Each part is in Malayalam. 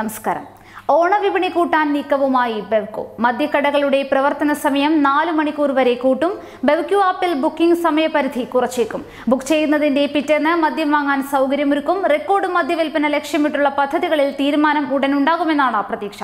നമസ്കാരം. ഓണവിപണി കൂട്ടാൻ നീക്കവുമായി ബെവ്കോ. മദ്യക്കടകളുടെ പ്രവർത്തന സമയം 4 മണിക്കൂർ വരെ കൂട്ടും. ബെവ്കോ ആപ്പിൽ ബുക്കിംഗ് സമയപരിധി കുറച്ചേക്കും. ബുക്ക് ചെയ്യുന്നതിന്റെ പിറ്റേന്ന് മദ്യം വാങ്ങാൻ സൗകര്യമൊരുക്കും. റെക്കോർഡ് മദ്യവിൽപ്പന ലക്ഷ്യമിട്ടുള്ള പദ്ധതികളിൽ തീരുമാനം ഉടനുണ്ടാകുമെന്നാണ് പ്രതീക്ഷ.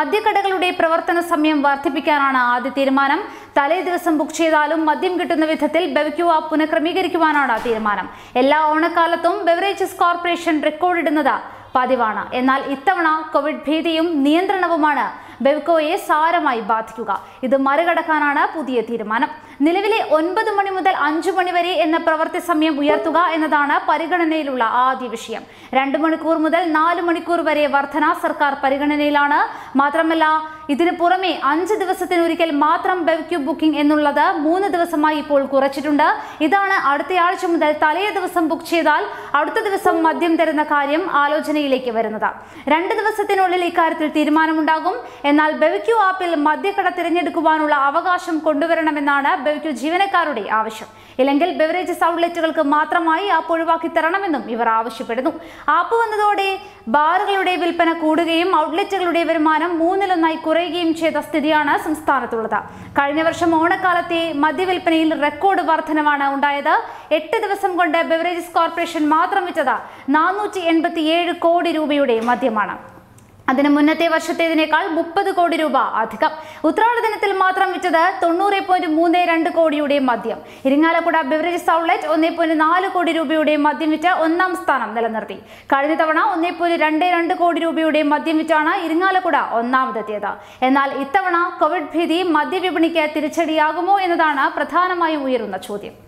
മദ്യക്കടകളുടെ പ്രവർത്തന സമയം വർദ്ധിപ്പിക്കാനാണ് ആദ്യ തീരുമാനം. തലേ ദിവസം ബുക്ക് ചെയ്താലും മദ്യം കിട്ടുന്ന വിധത്തിൽ ബെവ്കോ ആപ്പ് പുനഃക്രമീകരിക്കുവാനാണ് തീരുമാനം. എല്ലാ ഓണക്കാലത്തും ബെവറേജസ് കോർപ്പറേഷൻ റെക്കോർഡിടുന്നത് പതിവാണ്. എന്നാൽ ഇത്തവണ കോവിഡ് ഭീതിയും നിയന്ത്രണവുമാണ് ബെവ്കോയെ സാരമായി ബാധിക്കുക. ഇത് മറികടക്കാനാണ് പുതിയ തീരുമാനം. നിലവിലെ 9 മണി മുതൽ 5 മണി വരെ എന്ന പ്രവൃത്തി സമയം ഉയർത്തുക എന്നതാണ് പരിഗണനയിലുള്ള ആദ്യ വിഷയം. 2 മണിക്കൂർ മുതൽ 4 മണിക്കൂർ വരെ വർധന സർക്കാർ പരിഗണനയിലാണ്. മാത്രമല്ല, ഇതിനു പുറമെ 5 ദിവസത്തിനൊരിക്കൽ മാത്രം ബെവ്കോ ബുക്കിംഗ് എന്നുള്ളത് 3 ദിവസമായി ഇപ്പോൾ കുറച്ചിട്ടുണ്ട്. ഇതാണ് അടുത്തയാഴ്ച മുതൽ തലേ ദിവസം ബുക്ക് ചെയ്താൽ അടുത്ത ദിവസം മദ്യം തരുന്ന കാര്യം ആലോചനയിലേക്ക് വരുന്നത്. 2 ദിവസത്തിനുള്ളിൽ ഇക്കാര്യത്തിൽ തീരുമാനമുണ്ടാകും. എന്നാൽ ബെവ്കോ ആപ്പിൽ മദ്യക്കട തിരഞ്ഞെടുക്കുവാനുള്ള അവകാശം കൊണ്ടുവരണമെന്നാണ് ബെവ്കോ ജീവനക്കാരുടെ ആവശ്യം. ഇല്ലെങ്കിൽ ബെവറേജസ് ഔട്ട്ലെറ്റുകൾക്ക് മാത്രമായി ആപ്പ് ഒഴിവാക്കി തരണമെന്നും ഇവർ ആവശ്യപ്പെടുന്നു. ആപ്പ് വന്നതോടെ ബാറുകളുടെ വിൽപ്പന കൂടുകയും ഔട്ട്ലെറ്റുകളുടെ വരുമാനം 3-1 കുറയുകയും ചെയ്ത സ്ഥിതിയാണ് സംസ്ഥാനത്തുള്ളത്. കഴിഞ്ഞ വർഷം ഓണക്കാലത്തെ മദ്യവിൽപ്പനയിൽ റെക്കോർഡ് വർധനവാണ് ഉണ്ടായത്. 8 ദിവസം കൊണ്ട് ബെവറേജസ് കോർപ്പറേഷൻ മാത്രം വിറ്റത് 487 കോടി രൂപയുടെ മദ്യമാണ്. അതിന് മുന്നത്തെ വർഷത്തേതിനേക്കാൾ 30 കോടി രൂപ അധികം. ഉത്രാടദിനത്തിൽ മാത്രം വിറ്റത് 90.32 കോടിയുടെ മദ്യം. ഇരിങ്ങാലക്കുട ബെവറേജസ് ഔട്ട്ലെറ്റ് 1.4 കോടി രൂപയുടെ മദ്യം വിറ്റ് ഒന്നാം സ്ഥാനം നിലനിർത്തി. കഴിഞ്ഞ തവണ 1.22 കോടി രൂപയുടെ മദ്യം വിറ്റാണ് ഇരിങ്ങാലക്കുട ഒന്നാമതെത്തിയത്. എന്നാൽ ഇത്തവണ കോവിഡ് ഭീതി മദ്യവിപണിക്ക് തിരിച്ചടിയാകുമോ എന്നതാണ് പ്രധാനമായും ഉയരുന്ന ചോദ്യം.